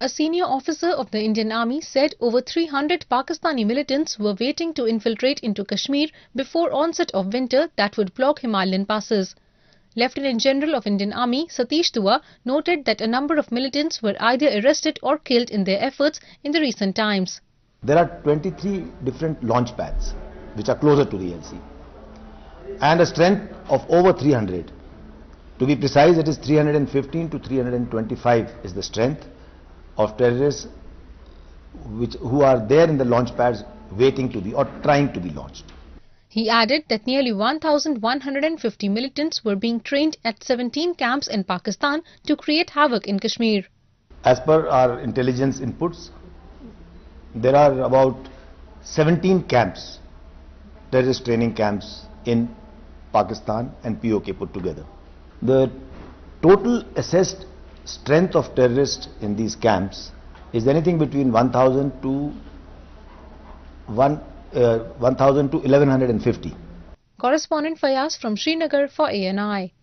A senior officer of the Indian Army said over 300 Pakistani militants were waiting to infiltrate into Kashmir before onset of winter that would block Himalayan passes. Lieutenant General of Indian Army Satish Dua noted that a number of militants were either arrested or killed in their efforts in the recent times. There are 23 different launch pads which are closer to the LAC and a strength of over 300. To be precise, it is 315 to 325 is the strength of terrorists who are there in the launch pads waiting to be or trying to be launched. He added that nearly 1,150 militants were being trained at 17 camps in Pakistan to create havoc in Kashmir. As per our intelligence inputs, there are about 17 camps, terrorist training camps in Pakistan and POK put together. The total assessed strength of terrorists in these camps is anything between 1,000 to 1,150. Correspondent Fayaz from Srinagar for ANI.